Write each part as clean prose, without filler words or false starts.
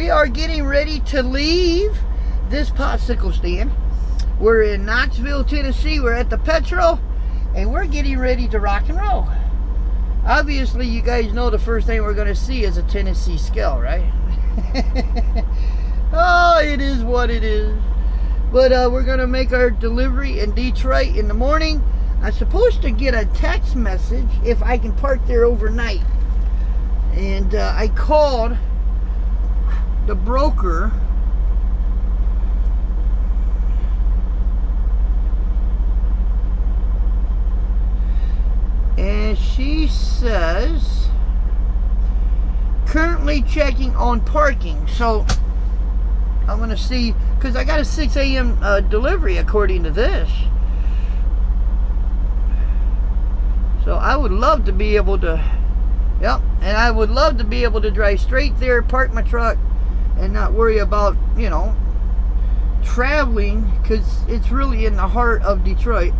We are getting ready to leave this popsicle stand. We're in Knoxville, Tennessee. We're at the Petrol, and we're getting ready to rock and roll. Obviously, you guys know the first thing we're going to see is a Tennessee scale, right? Oh, it is what it is. But we're going to make our delivery in Detroit in the morning. I'm supposed to get a text message if I can park there overnight. And I called the broker. And she says, currently checking on parking. So I'm going to see, because I got a 6 a.m. Delivery according to this. So I would love to be able to, yep, and I would love to be able to drive straight there, park my truck, and not worry about, you know, traveling, because it's really in the heart of Detroit.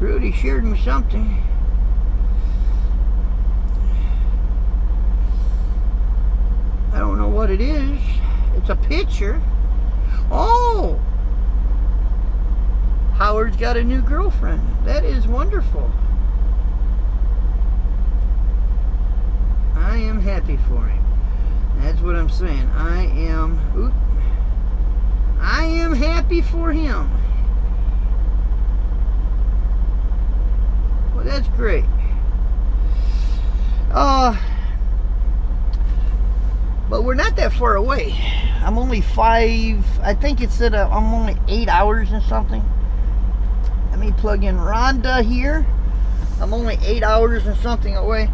Rudy shared me something. I don't know what it is. It's a picture. Oh! Howard's got a new girlfriend. That is wonderful. I am happy for him. That's what I'm saying. I am happy for him. Well, that's great. But we're not that far away. I'm only I'm only 8 hours and something. Let me plug in Rhonda here. I'm only 8 hours and something away.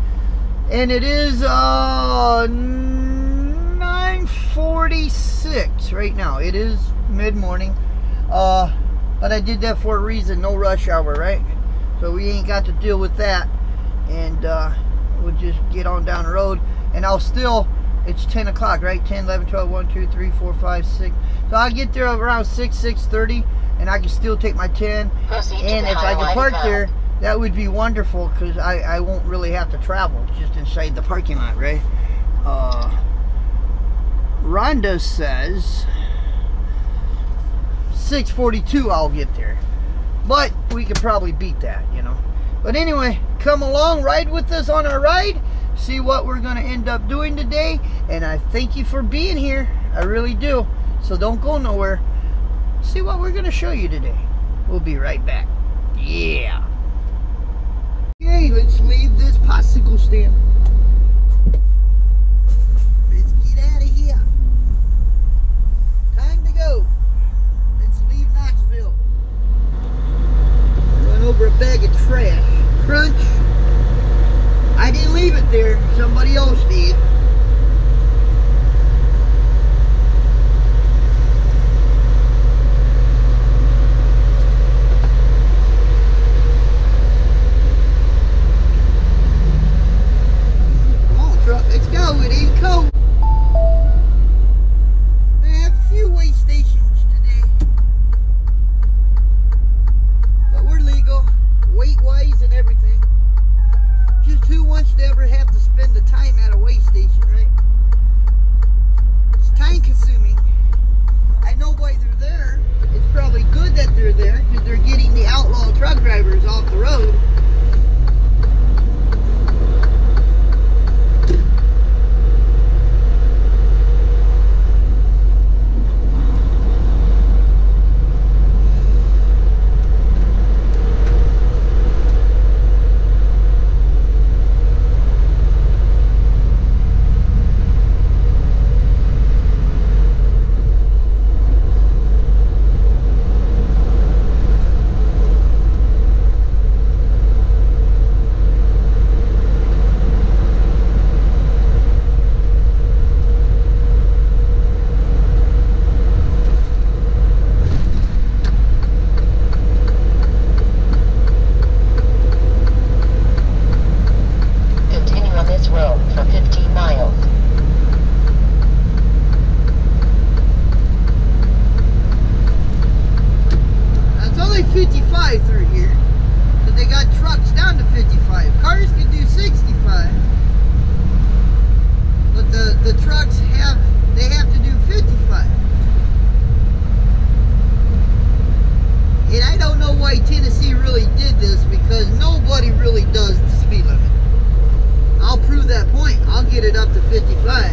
And it is 9:46 right now. It is mid-morning. But I did that for a reason. No rush hour, right? So we ain't got to deal with that. And we'll just get on down the road. And I'll still... It's 10 o'clock, right? 10, 11, 12, 1, 2, 3, 4, 5, 6. So I'll get there around 6, 6:30. And I can still take my 10. And if I can park there, that would be wonderful, because I won't really have to travel, just inside the parking lot, right? Rhonda says 6:42 I'll get there. But we could probably beat that, you know. But anyway, come along, ride with us on our ride, see what we're going to end up doing today. And I thank you for being here. I really do. So don't go nowhere. See what we're going to show you today. We'll be right back. Yeah. Okay, let's leave this popsicle stand. Let's get out of here. Time to go. Let's leave Knoxville. Run over a bag of trash. Crunch. I didn't leave it there. Somebody else did. Who wants to ever have to spend the time at a weigh station? 55.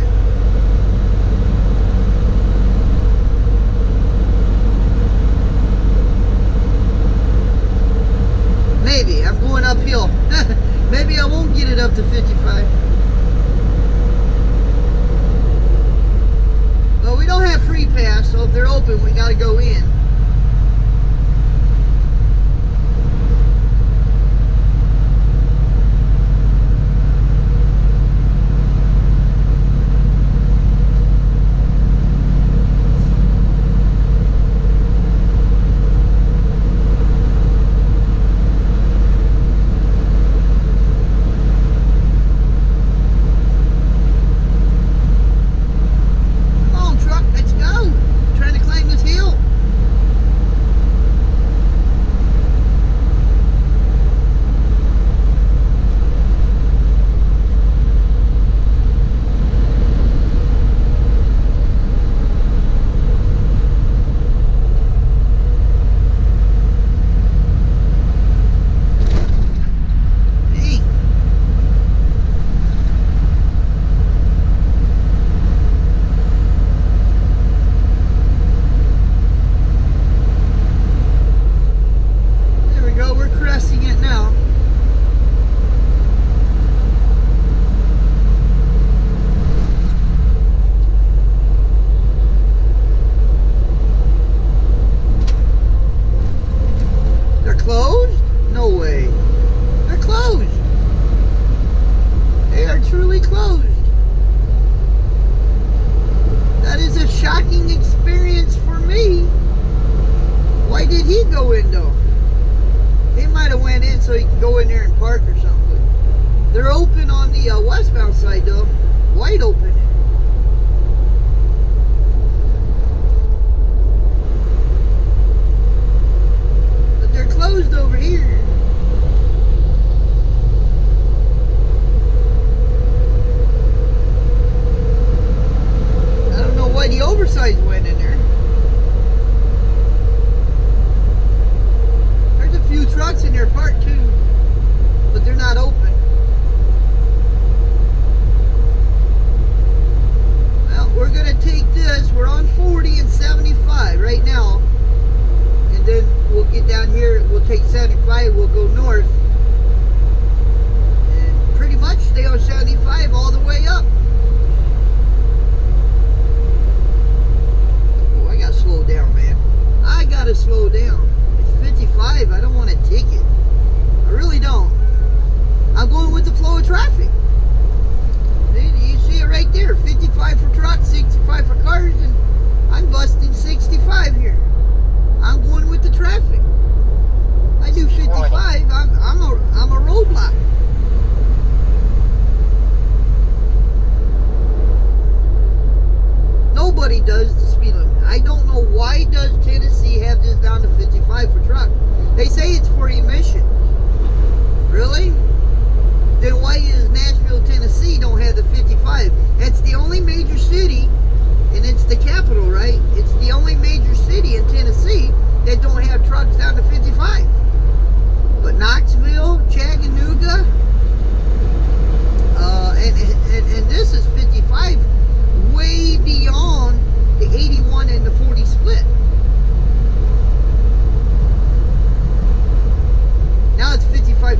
Maybe, I'm going uphill. Maybe I won't get it up to 55. But we don't have free pass, so if they're open, we gotta go in.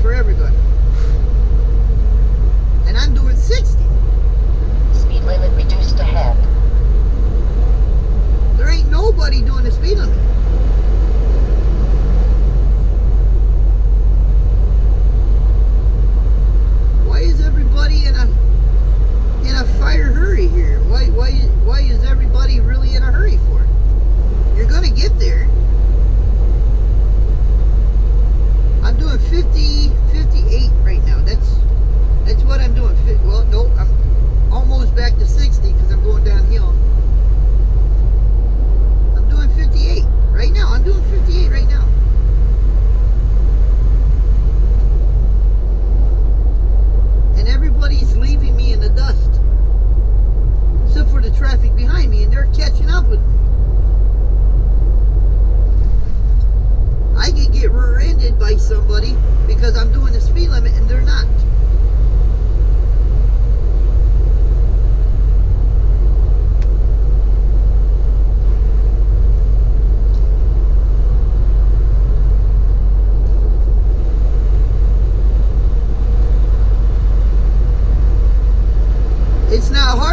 For everybody, and I'm doing 60.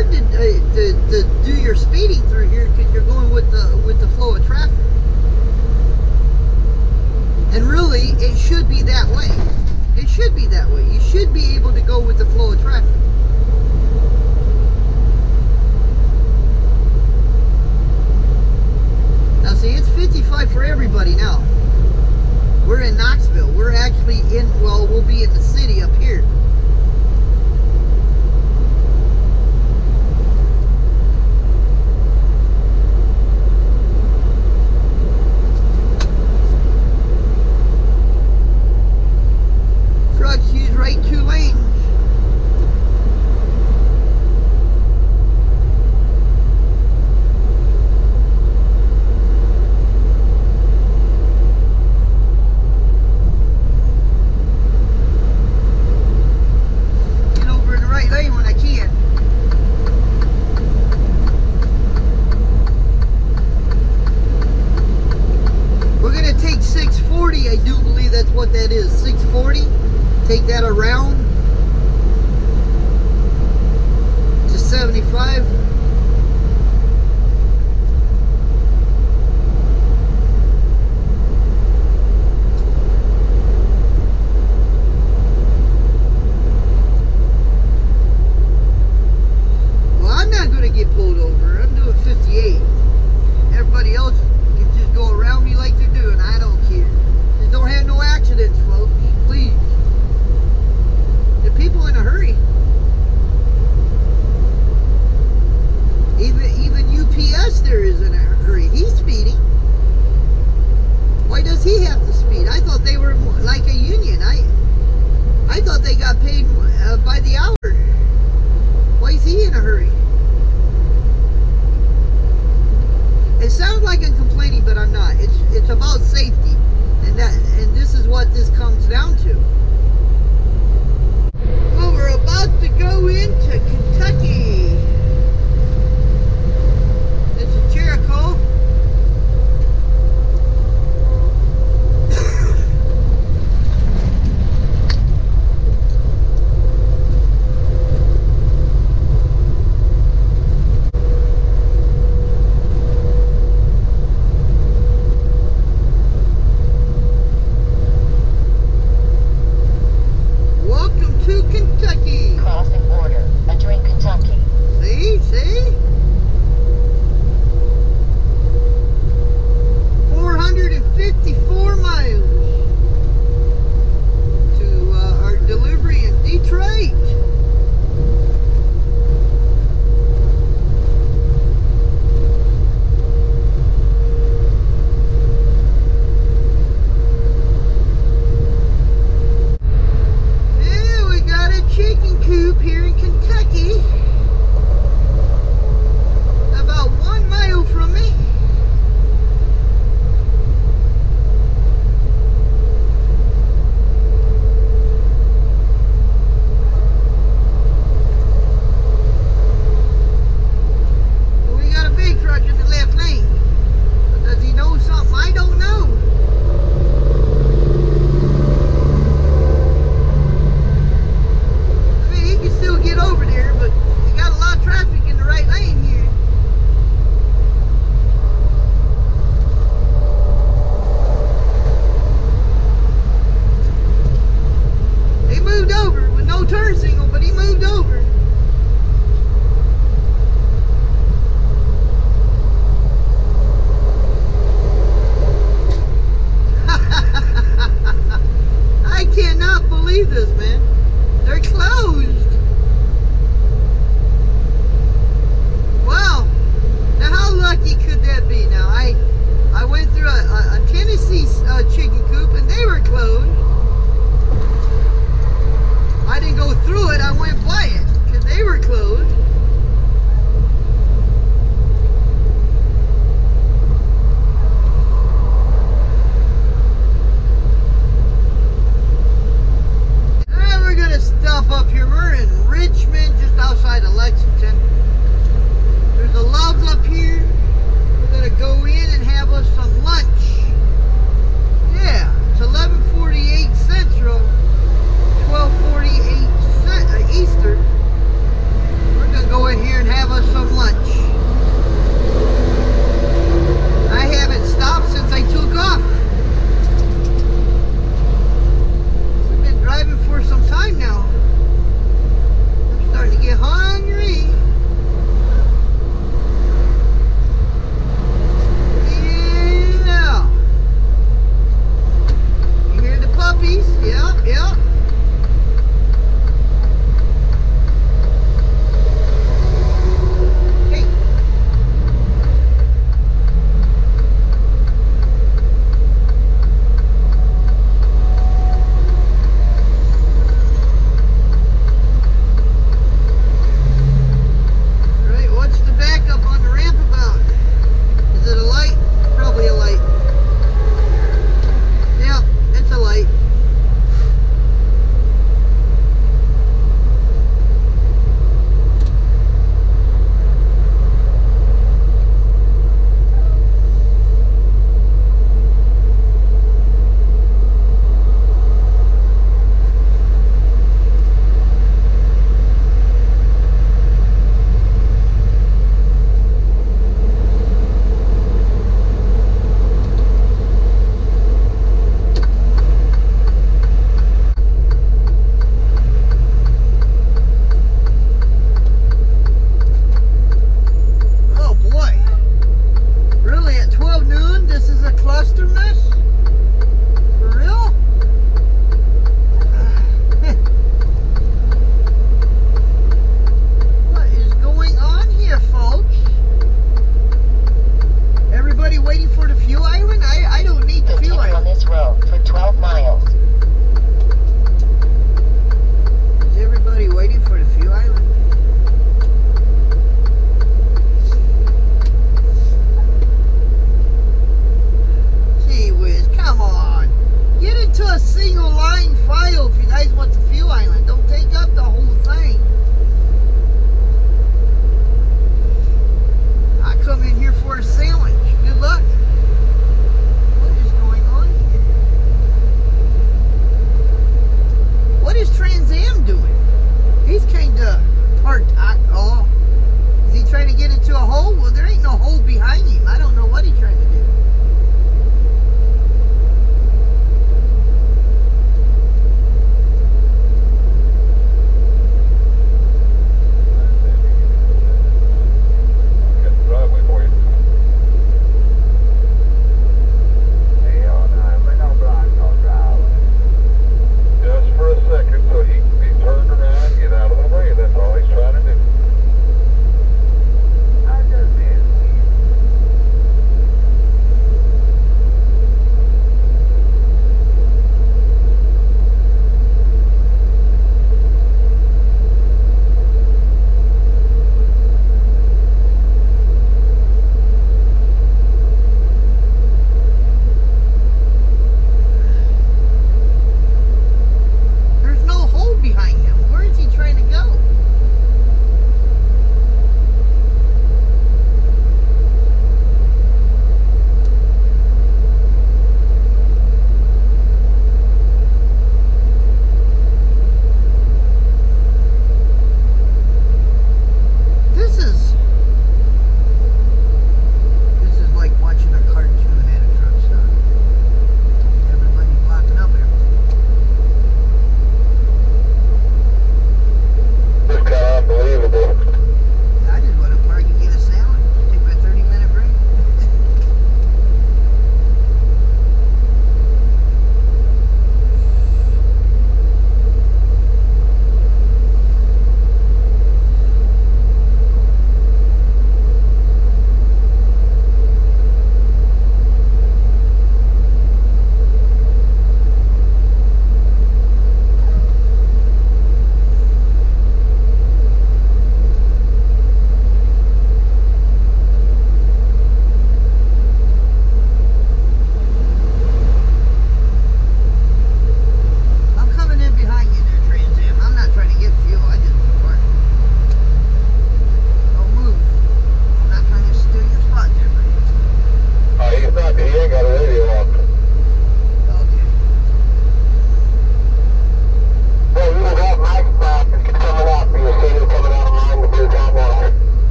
hard to do your speeding through here because you're going with the flow of traffic. And really, it should be that way. It should be that way. You should be able to go with the flow of traffic. Now see, it's 55 for everybody now. We're in Knoxville. We're actually in, well, we'll be in the city up here. Trucks use right two lanes.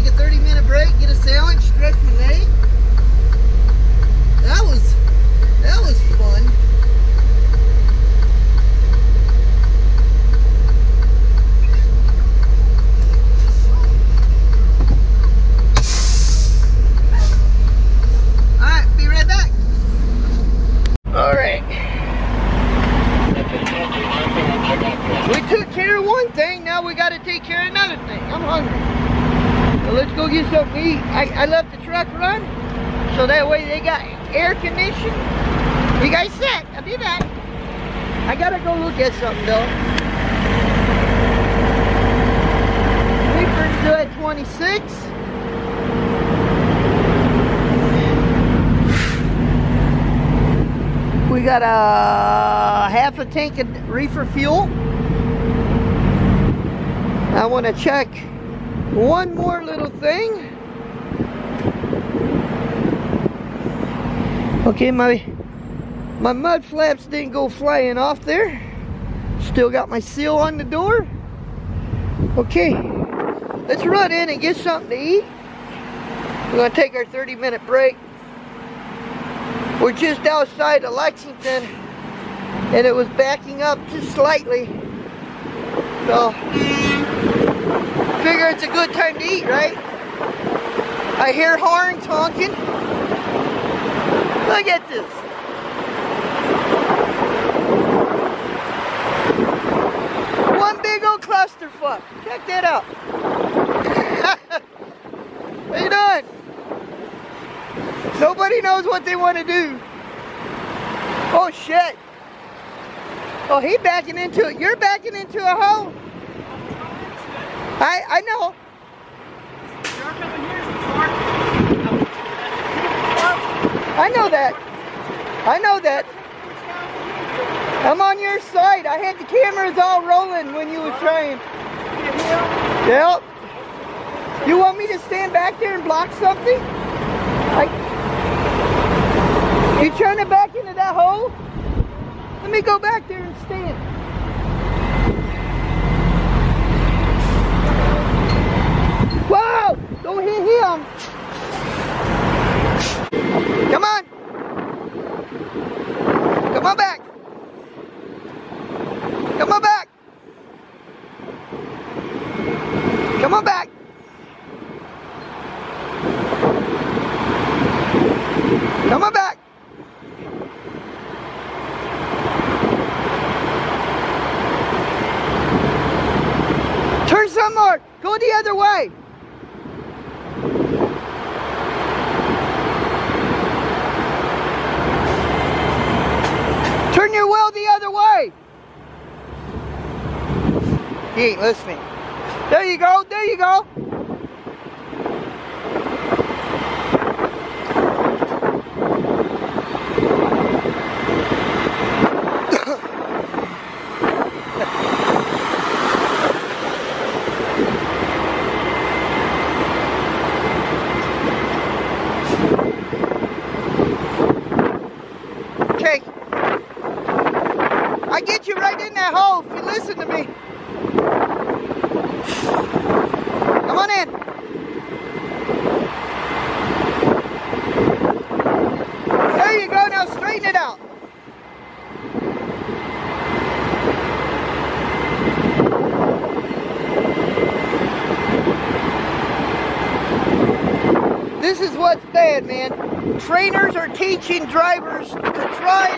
take a 30-minute break, get a sandwich, stretch my leg. That was fun. I let the truck run, so that way they got air conditioning. You guys sit, I'll be back. I gotta go look at something though. Reefer's still at 26. We got a half a tank of reefer fuel. I wanna check one more little thing. Okay, my mud flaps didn't go flying off there. Still got my seal on the door. Okay, let's run in and get something to eat. We're gonna take our 30-minute break. We're just outside of Lexington, and it was backing up just slightly. So, figure it's a good time to eat, right? I hear horns honking. Look at this. One big old clusterfuck. Check that out. How you doing? Nobody knows what they want to do. Oh shit. Oh, he backing into it. You're backing into a hole. I know. I know that. I know that. I'm on your side. I had the cameras all rolling when you were trying. Yep. You want me to stand back there and block something? You trying to back into that hole? Let me go back there and stand. Wow! Don't hit him. Come on! Come on back! Come on back! Come on back! Come on back! Turn some more! Go the other way! Turn your wheel the other way. He ain't listening. There you go. There you go. Trainers are teaching drivers to try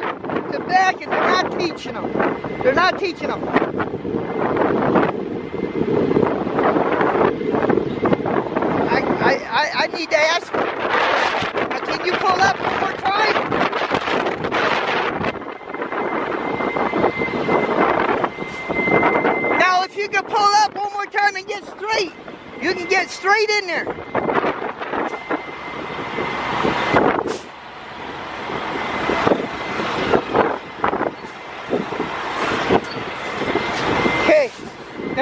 to back, and they're not teaching them. They're not teaching them. I need to ask them. Can you pull up one more time? Now, if you can pull up one more time and get straight, you can get straight in there.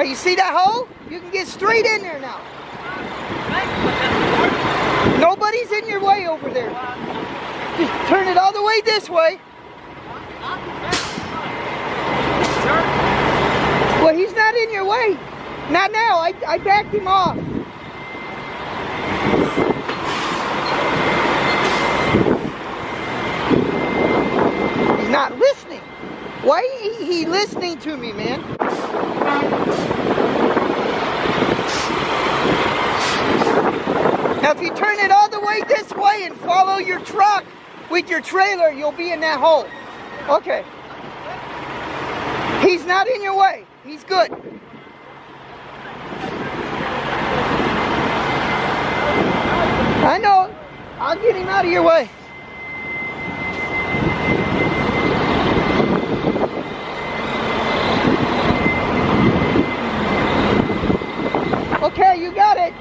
You see that hole? You can get straight in there now. Nobody's in your way over there. Just turn it all the way this way. Well, he's not in your way. Not now. I backed him off. not listening. Why ain't he listening to me, man? Now if you turn it all the way this way and follow your truck with your trailer, you'll be in that hole. Okay. He's not in your way. He's good. I know. I'll get him out of your way. Okay, you got it.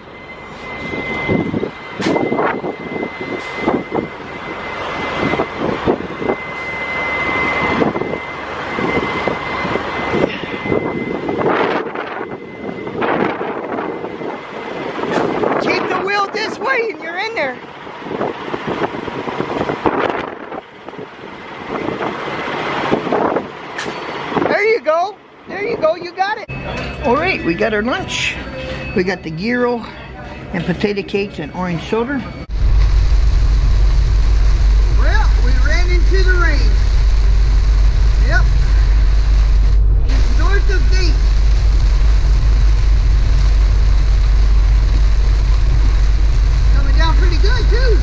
There you go, you got it. Alright, we got our lunch. We got the gyro and potato cakes and orange soda. Well, we ran into the rain. Yep. It's north of Dayton. Coming down pretty good too.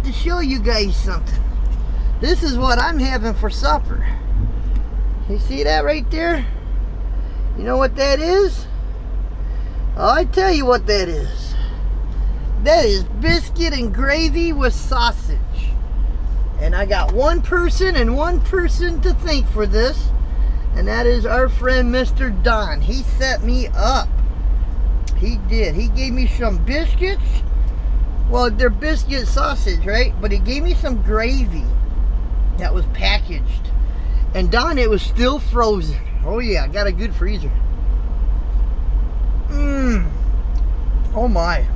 forgot to show you guys something. This is what I'm having for supper. You see that right there? You know what that is? I tell you what that is. That is biscuit and gravy with sausage. And I got one person and one person to thank for this, and that is our friend Mr. Don. He set me up. He did. He gave me some biscuits. Well, they're biscuit sausage, right? But he gave me some gravy that was packaged. And Don, it was still frozen. Oh yeah, I got a good freezer. Mmm. Oh my.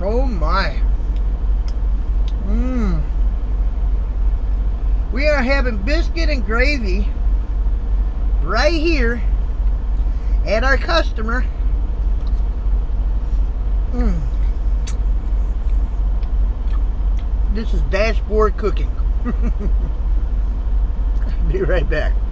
Oh my. Mmm. We are having biscuit and gravy right here at our customer. Mmm. This is dashboard cooking. Be right back.